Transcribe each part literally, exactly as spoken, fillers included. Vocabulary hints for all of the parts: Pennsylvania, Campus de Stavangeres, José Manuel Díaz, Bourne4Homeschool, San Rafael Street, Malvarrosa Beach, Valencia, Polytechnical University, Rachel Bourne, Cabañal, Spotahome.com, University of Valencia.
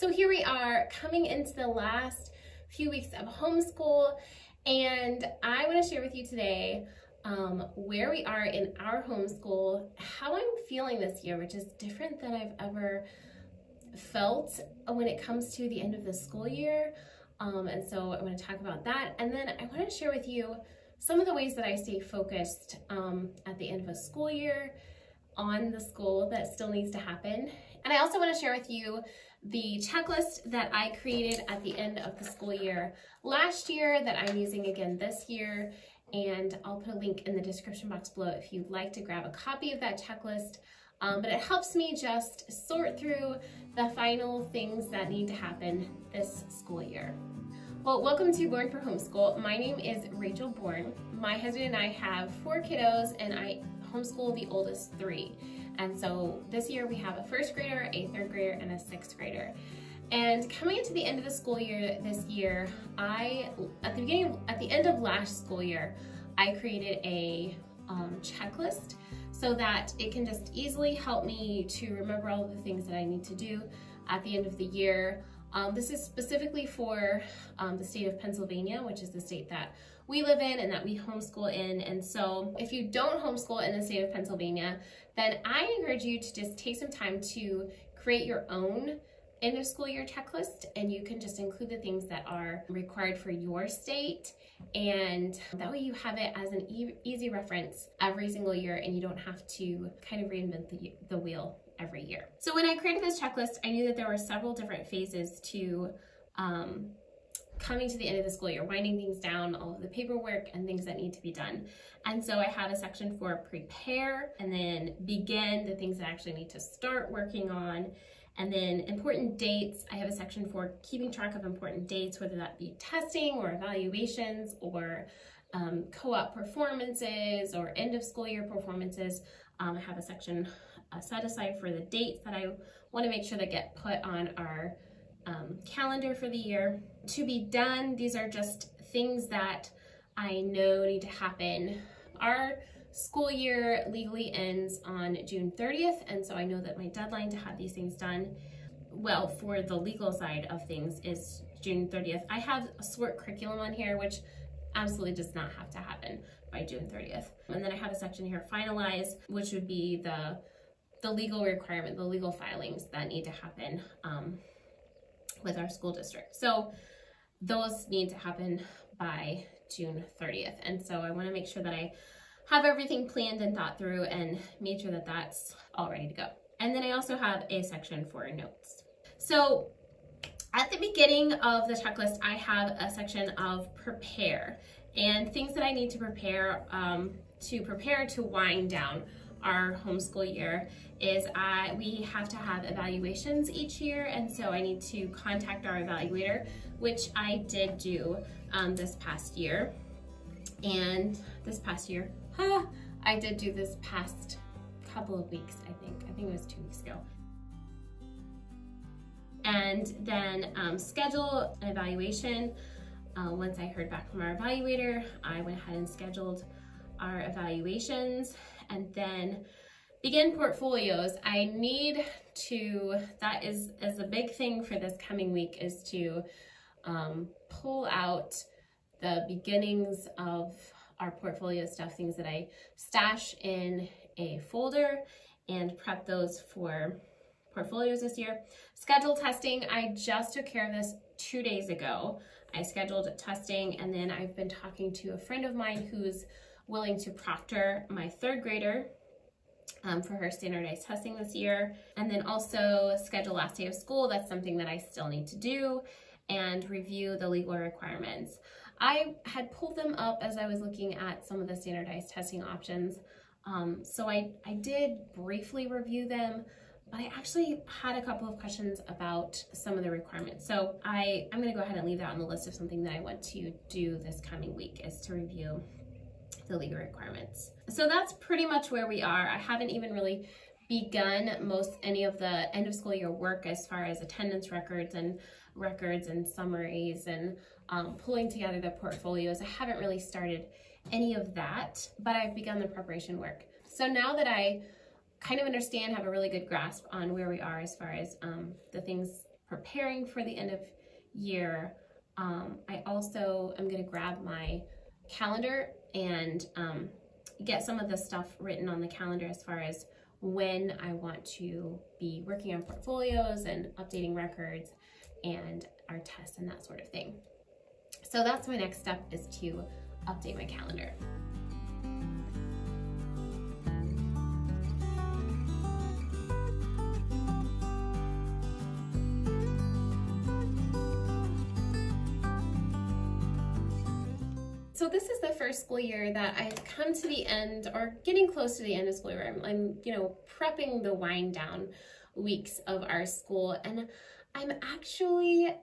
So here we are coming into the last few weeks of homeschool, and I want to share with you today um, where we are in our homeschool, how I'm feeling this year, which is different than I've ever felt when it comes to the end of the school year. Um, and so I want to talk about that. And then I want to share with you some of the ways that I stay focused um, at the end of a school year on the school that still needs to happen. And I also want to share with you the checklist that I created at the end of the school year last year that I'm using again this year. And I'll put a link in the description box below if you'd like to grab a copy of that checklist. Um, but it helps me just sort through the final things that need to happen this school year. Well, welcome to Bourne for Homeschool. My name is Rachel Bourne. My husband and I have four kiddos, and I homeschool the oldest three. And so this year we have a first grader, a third grader, and a sixth grader. And coming into the end of the school year this year, I at the beginning, at the end of last school year, I created a um, checklist so that it can just easily help me to remember all of the things that I need to do at the end of the year. Um, this is specifically for um, the state of Pennsylvania, which is the state that we live in and that we homeschool in. And so if you don't homeschool in the state of Pennsylvania, then I encourage you to just take some time to create your own end of school year checklist, and you can just include the things that are required for your state, and that way you have it as an e easy reference every single year, and you don't have to kind of reinvent the, the wheel every year. So when I created this checklist, I knew that there were several different phases to um, coming to the end of the school year, winding things down, all of the paperwork and things that need to be done. And so I had a section for prepare, and then begin, the things that I actually need to start working on. And then important dates, I have a section for keeping track of important dates, whether that be testing or evaluations or um, co-op performances or end of school year performances. Um, I have a section uh, set aside for the dates that I want to make sure that get put on our um, calendar for the year. To be done, these are just things that I know need to happen. Our school year legally ends on June thirtieth, and so I know that my deadline to have these things done, well, for the legal side of things, is June thirtieth. I have a SWORT curriculum on here, which absolutely does not have to happen by June thirtieth. And then I have a section here, finalize, which would be the the legal requirement, the legal filings that need to happen um, with our school district. So those need to happen by June thirtieth. And so I want to make sure that I have everything planned and thought through and made sure that that's all ready to go. And then I also have a section for notes. So at the beginning of the checklist, I have a section of prepare, and things that I need to prepare um, to prepare to wind down our homeschool year is I we have to have evaluations each year, and so I need to contact our evaluator, which I did do um, this past year. And this past year, I did do this past couple of weeks, I think. I think it was two weeks ago. And then um, schedule an evaluation. Uh, once I heard back from our evaluator, I went ahead and scheduled our evaluations. And then begin portfolios. I need to, that is, is a big thing for this coming week, is to um, pull out the beginnings of our portfolio stuff, things that I stash in a folder, and prep those for portfolios this year. Schedule testing, I just took care of this two days ago. I scheduled testing, and then I've been talking to a friend of mine who's willing to proctor my third grader um, for her standardized testing this year. And then also schedule last day of school, that's something that I still need to do, and review the legal requirements. I had pulled them up as I was looking at some of the standardized testing options. Um, so I, I did briefly review them, but I actually had a couple of questions about some of the requirements. So I, I'm gonna go ahead and leave that on the list of something that I want to do this coming week, is to review the legal requirements. So that's pretty much where we are. I haven't even really begun most any of the end of school year work as far as attendance records and records and summaries and um, pulling together the portfolios. I haven't really started any of that, but I've begun the preparation work. So now that I kind of understand, have a really good grasp on where we are as far as um, the things preparing for the end of year. Um, I also am going to grab my calendar and um, get some of the stuff written on the calendar as far as when I want to be working on portfolios and updating records and our tests and that sort of thing. So that's my next step, is to update my calendar. So this is the first school year that I've come to the end, or getting close to the end of school year. I'm, I'm you know, prepping the wind down weeks of our school, and I'm actually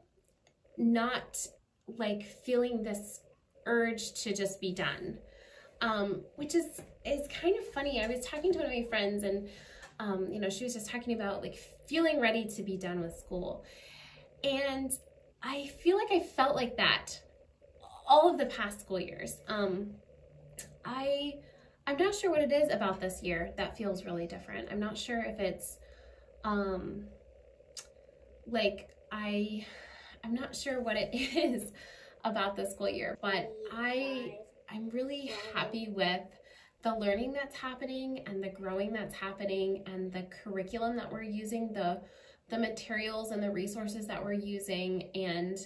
not like feeling this urge to just be done, um, which is, is kind of funny. I was talking to one of my friends, and um, you know, she was just talking about like feeling ready to be done with school. And I feel like I felt like that all of the past school years. Um, I, I'm not sure what it is about this year that feels really different. I'm not sure if it's um, like I, I'm not sure what it is about this school year, but I, I'm really happy with the learning that's happening and the growing that's happening and the curriculum that we're using, the, the materials and the resources that we're using, and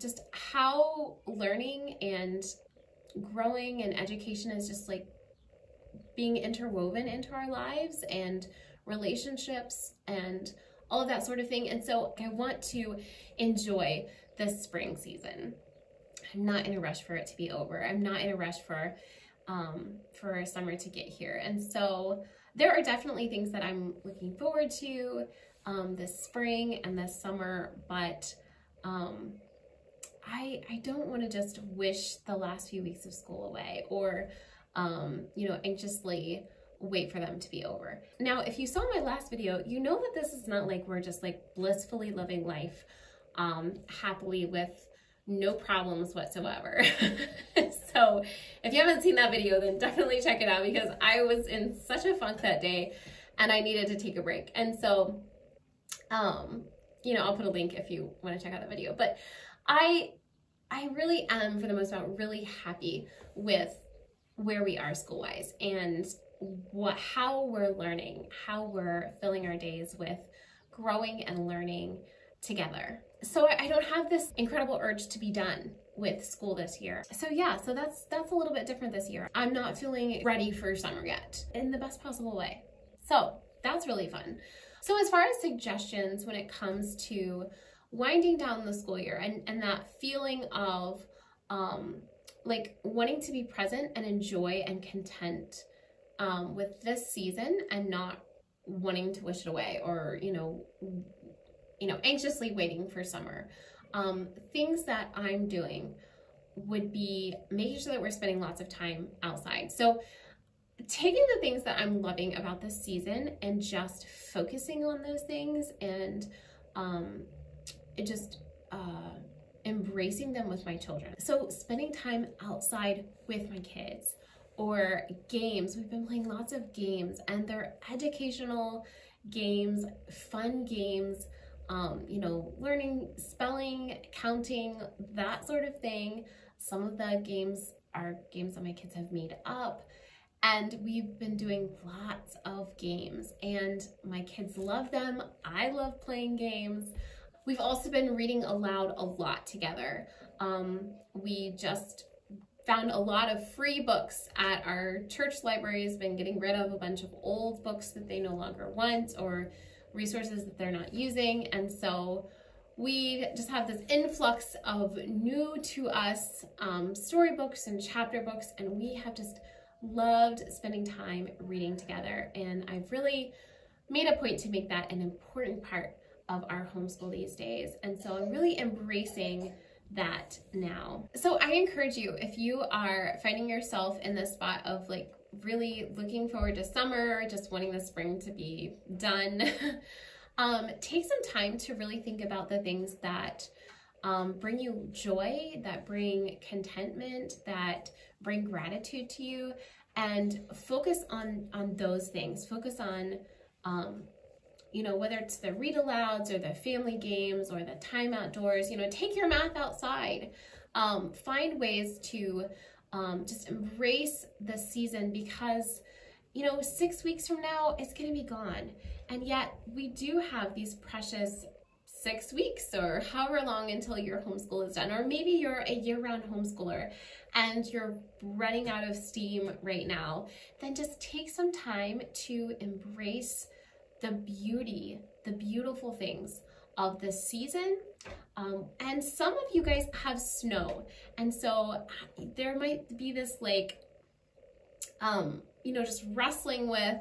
just how learning and growing and education is just like being interwoven into our lives and relationships and all of that sort of thing. And so I want to enjoy this spring season. I'm not in a rush for it to be over. I'm not in a rush for um, for summer to get here. And so there are definitely things that I'm looking forward to um, this spring and this summer, but um, I, I don't want to just wish the last few weeks of school away, or, um, you know, anxiously wait for them to be over. Now, if you saw my last video, you know that this is not like we're just like blissfully living life um, happily with no problems whatsoever. So if you haven't seen that video, then definitely check it out, because I was in such a funk that day and I needed to take a break. And so, um, you know, I'll put a link if you want to check out that video, but I, I really am, for the most part, really happy with where we are school-wise and what, how we're learning, how we're filling our days with growing and learning together. So I don't have this incredible urge to be done with school this year. So yeah, so that's, that's a little bit different this year. I'm not feeling ready for summer yet, in the best possible way. So that's really fun. So as far as suggestions when it comes to winding down the school year and, and that feeling of um, like wanting to be present and enjoy and content um, with this season and not wanting to wish it away, or, you know, you know, anxiously waiting for summer. Um, things that I'm doing would be making sure that we're spending lots of time outside. So taking the things that I'm loving about this season and just focusing on those things, and um, It just uh, embracing them with my children. So spending time outside with my kids, or games. We've been playing lots of games, and they're educational games, fun games, um, you know, learning spelling, counting, that sort of thing. Some of the games are games that my kids have made up, and we've been doing lots of games, and my kids love them. I love playing games. We've also been reading aloud a lot together. Um, we just found a lot of free books at our church libraries, been getting rid of a bunch of old books that they no longer want, or resources that they're not using. And so we just have this influx of new to us um, storybooks and chapter books, and we have just loved spending time reading together. And I've really made a point to make that an important part of our homeschool these days. And so I'm really embracing that now. So I encourage you, if you are finding yourself in this spot of like really looking forward to summer, just wanting the spring to be done, um, take some time to really think about the things that um, bring you joy, that bring contentment, that bring gratitude to you, and focus on, on those things. Focus on um, you know, whether it's the read alouds or the family games or the time outdoors, you know, take your math outside. Um, find ways to um, just embrace the season, because, you know, six weeks from now, it's going to be gone. And yet we do have these precious six weeks or however long until your homeschool is done, or maybe you're a year-round homeschooler and you're running out of steam right now. Then just take some time to embrace the beauty, the beautiful things of the season. Um, and some of you guys have snow, and so there might be this, like, um, you know, just wrestling with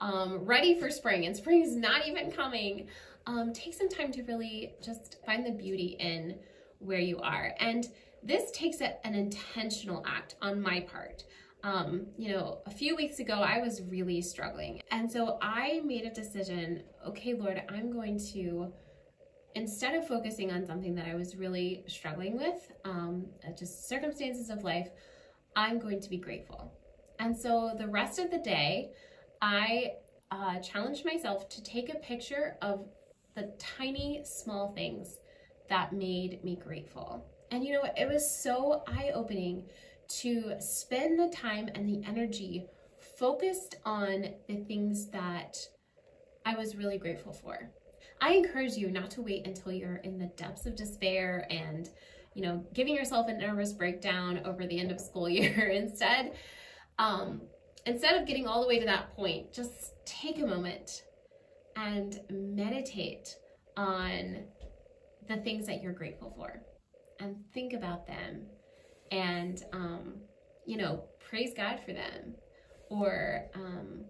um, ready for spring, and spring's not even coming. Um, take some time to really just find the beauty in where you are. And this takes a, an intentional act on my part. Um, you know, a few weeks ago, I was really struggling. And so I made a decision, okay, Lord, I'm going to, instead of focusing on something that I was really struggling with, um, just circumstances of life, I'm going to be grateful. And so the rest of the day, I uh, challenged myself to take a picture of the tiny, small things that made me grateful. And you know, it was so eye-opening to spend the time and the energy focused on the things that I was really grateful for. I encourage you not to wait until you're in the depths of despair and, you know, giving yourself a nervous breakdown over the end of school year. Instead, um, instead of getting all the way to that point, just take a moment and meditate on the things that you're grateful for and think about them. And, um, you know, praise God for them, or um,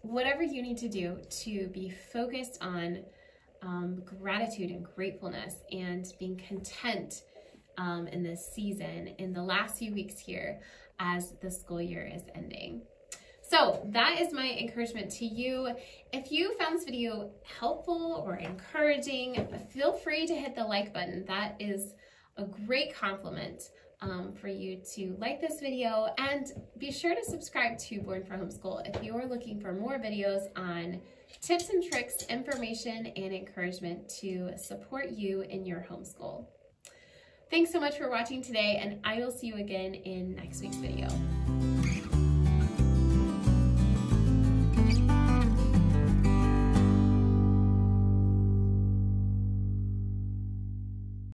whatever you need to do to be focused on um, gratitude and gratefulness and being content um, in this season, in the last few weeks here as the school year is ending. So that is my encouragement to you. If you found this video helpful or encouraging, feel free to hit the like button. That is a great compliment um, for you to like this video, and be sure to subscribe to Born for Homeschool if you're looking for more videos on tips and tricks, information, and encouragement to support you in your homeschool. Thanks so much for watching today, and I will see you again in next week's video.